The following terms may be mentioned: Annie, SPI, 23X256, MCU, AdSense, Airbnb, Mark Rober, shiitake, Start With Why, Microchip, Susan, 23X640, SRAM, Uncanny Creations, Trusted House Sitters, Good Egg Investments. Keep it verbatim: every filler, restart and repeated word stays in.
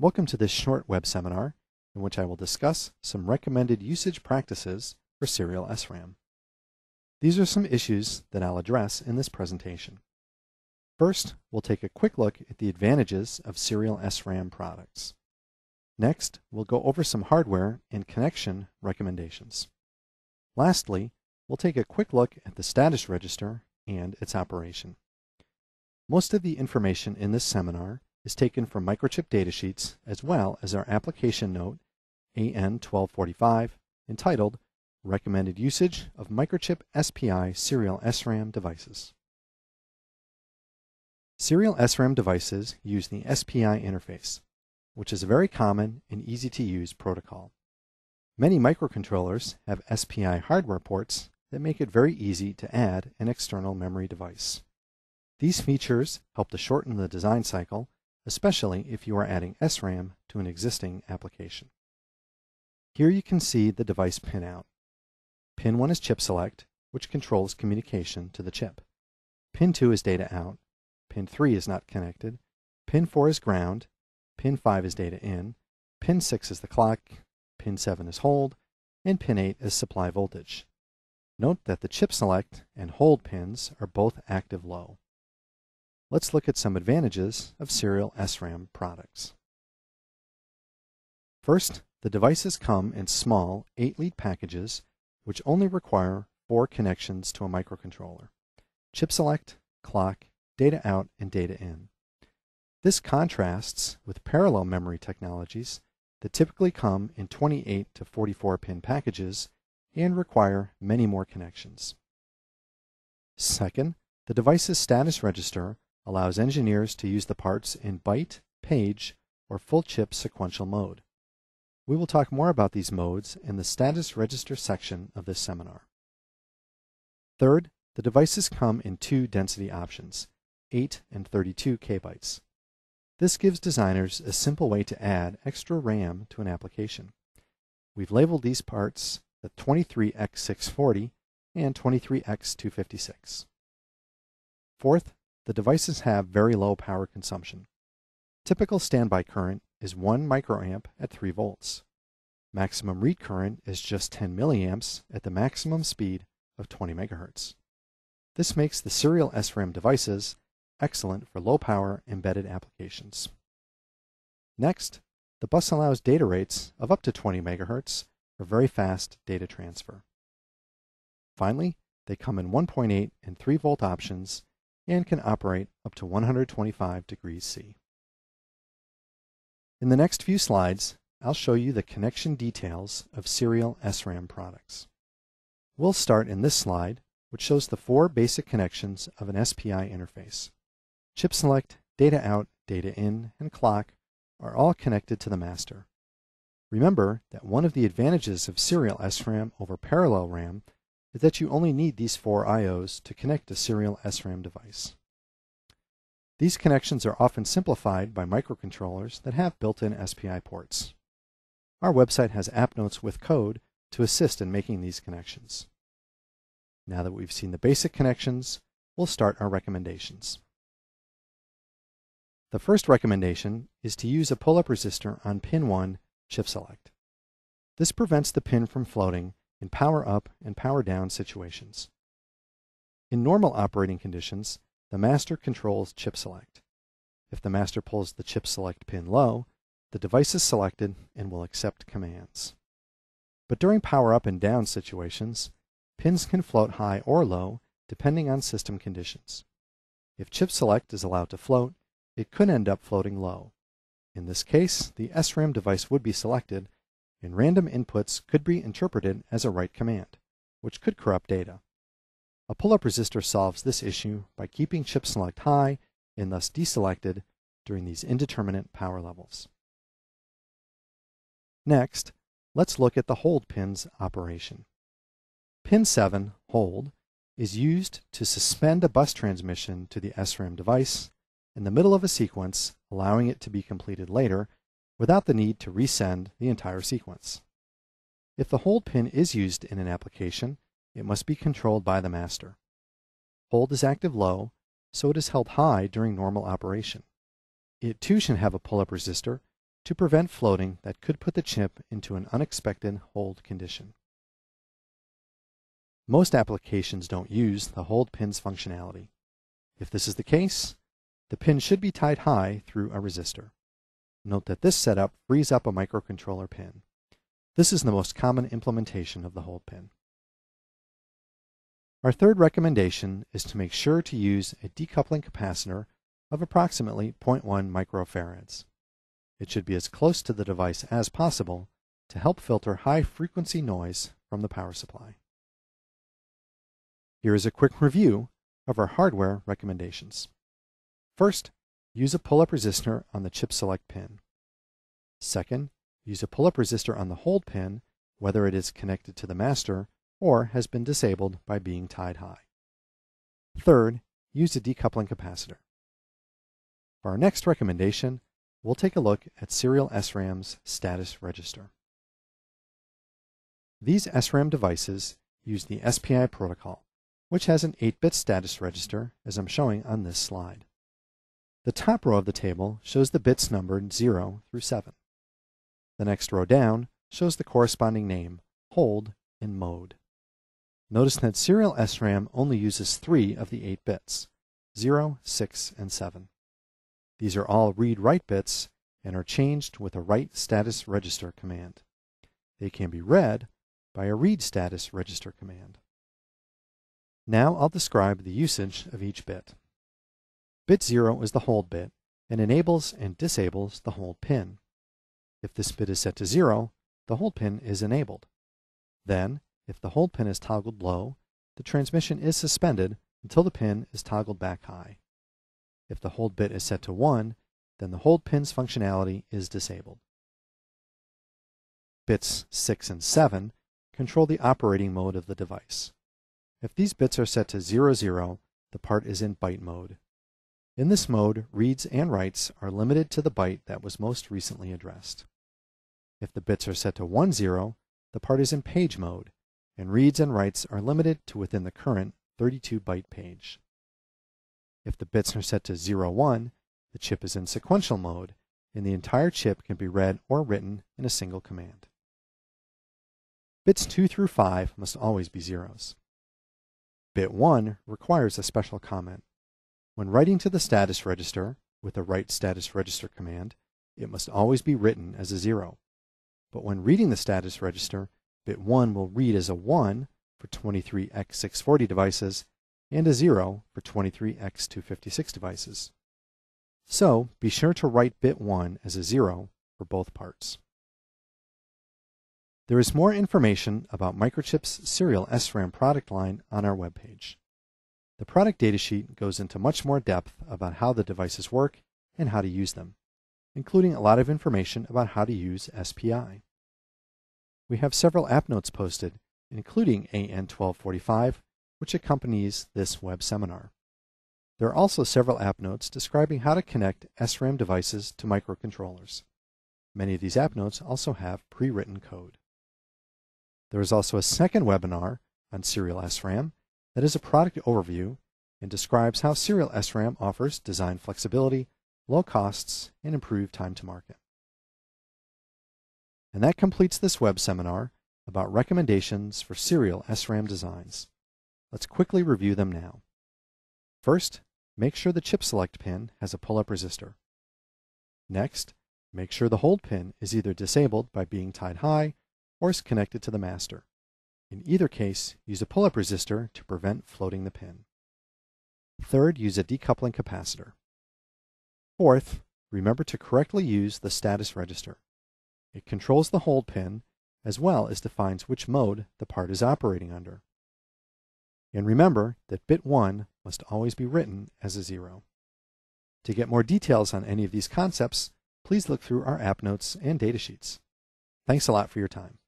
Welcome to this short web seminar in which I will discuss some recommended usage practices for serial S RAM. These are some issues that I'll address in this presentation. First, we'll take a quick look at the advantages of serial S RAM products. Next, we'll go over some hardware and connection recommendations. Lastly, we'll take a quick look at the status register and its operation. Most of the information in this seminar is taken from Microchip datasheets as well as our application note A N twelve forty-five entitled Recommended Usage of Microchip S P I Serial S RAM Devices. Serial S RAM devices use the S P I interface, which is a very common and easy to use protocol. Many microcontrollers have S P I hardware ports that make it very easy to add an external memory device. These features help to shorten the design cycle, especially if you are adding S RAM to an existing application. Here you can see the device pinout. Pin one is chip select, which controls communication to the chip. Pin two is data out. Pin three is not connected. Pin four is ground. Pin five is data in. Pin six is the clock. Pin seven is hold. And pin eight is supply voltage. Note that the chip select and hold pins are both active low. Let's look at some advantages of serial S RAM products. First, the devices come in small eight lead packages which only require four connections to a microcontroller: chip select, clock, data out, and data in. This contrasts with parallel memory technologies that typically come in twenty-eight to forty-four pin packages and require many more connections. Second, the device's status register allows engineers to use the parts in byte, page, or full chip sequential mode. We will talk more about these modes in the status register section of this seminar. Third, the devices come in two density options, eight and thirty-two K bytes. This gives designers a simple way to add extra RAM to an application. We've labeled these parts the twenty-three X six forty and twenty-three X two fifty-six. Fourth, the devices have very low power consumption. Typical standby current is one microamp at three volts. Maximum read current is just ten milliamps at the maximum speed of twenty megahertz. This makes the serial S RAM devices excellent for low power embedded applications. Next, the bus allows data rates of up to twenty megahertz for very fast data transfer. Finally, they come in one point eight and three volt options and can operate up to one hundred twenty-five degrees C. In the next few slides, I'll show you the connection details of serial S RAM products. We'll start in this slide, which shows the four basic connections of an S P I interface. Chip select, data out, data in, and clock are all connected to the master. Remember that one of the advantages of serial S RAM over parallel RAM is that you only need these four I Os to connect a serial S RAM device. These connections are often simplified by microcontrollers that have built-in S P I ports. Our website has app notes with code to assist in making these connections. Now that we've seen the basic connections, we'll start our recommendations. The first recommendation is to use a pull-up resistor on pin one, chip select. This prevents the pin from floating in power up and power down situations. In normal operating conditions, the master controls chip select. If the master pulls the chip select pin low, the device is selected and will accept commands. But during power up and down situations, pins can float high or low depending on system conditions. If chip select is allowed to float, it could end up floating low. In this case, the S RAM device would be selected and random inputs could be interpreted as a write command, which could corrupt data. A pull-up resistor solves this issue by keeping chip select high and thus deselected during these indeterminate power levels. Next, let's look at the hold pin's operation. Pin seven, hold, is used to suspend a bus transmission to the S RAM device in the middle of a sequence, allowing it to be completed later without the need to resend the entire sequence. If the hold pin is used in an application, it must be controlled by the master. Hold is active low, so it is held high during normal operation. It too should have a pull-up resistor to prevent floating that could put the chip into an unexpected hold condition. Most applications don't use the hold pins functionality. If this is the case, the pin should be tied high through a resistor. Note that this setup frees up a microcontroller pin. This is the most common implementation of the hold pin. Our third recommendation is to make sure to use a decoupling capacitor of approximately zero point one microfarads. It should be as close to the device as possible to help filter high-frequency noise from the power supply. Here is a quick review of our hardware recommendations. First, use a pull-up resistor on the chip select pin. Second, use a pull-up resistor on the hold pin, whether it is connected to the master or has been disabled by being tied high. Third, use a decoupling capacitor. For our next recommendation, we'll take a look at serial S RAM's status register. These S RAM devices use the S P I protocol, which has an eight bit status register, as I'm showing on this slide. The top row of the table shows the bits numbered zero through seven. The next row down shows the corresponding name, hold, and mode. Notice that serial S RAM only uses three of the eight bits, zero, six, and seven. These are all read-write bits and are changed with a write status register command. They can be read by a read status register command. Now I'll describe the usage of each bit. Bit zero is the hold bit and enables and disables the hold pin. If this bit is set to zero, the hold pin is enabled. Then, if the hold pin is toggled low, the transmission is suspended until the pin is toggled back high. If the hold bit is set to one, then the hold pin's functionality is disabled. Bits six and seven control the operating mode of the device. If these bits are set to zero zero, the part is in byte mode. In this mode, reads and writes are limited to the byte that was most recently addressed. If the bits are set to one zero, the part is in page mode, and reads and writes are limited to within the current thirty-two byte page. If the bits are set to zero one, the chip is in sequential mode, and the entire chip can be read or written in a single command. Bits two through five must always be zeros. Bit one requires a special comment. When writing to the status register with the write status register command, it must always be written as a zero. But when reading the status register, bit one will read as a one for twenty-three X six forty devices and a zero for twenty-three X two fifty-six devices. So be sure to write bit one as a zero for both parts. There is more information about Microchip's serial S RAM product line on our webpage. The product datasheet goes into much more depth about how the devices work and how to use them, including a lot of information about how to use S P I. We have several app notes posted, including A N twelve forty-five, which accompanies this web seminar. There are also several app notes describing how to connect S RAM devices to microcontrollers. Many of these app notes also have pre-written code. There is also a second webinar on serial S RAM that is a product overview and describes how serial S RAM offers design flexibility, low costs, and improved time to market. And that completes this web seminar about recommendations for serial S RAM designs. Let's quickly review them now. First, make sure the chip select pin has a pull-up resistor. Next, make sure the hold pin is either disabled by being tied high or is connected to the master. In either case, use a pull-up resistor to prevent floating the pin. Third, use a decoupling capacitor. Fourth, remember to correctly use the status register. It controls the hold pin as well as defines which mode the part is operating under. And remember that bit one must always be written as a zero. To get more details on any of these concepts, please look through our app notes and datasheets. Thanks a lot for your time.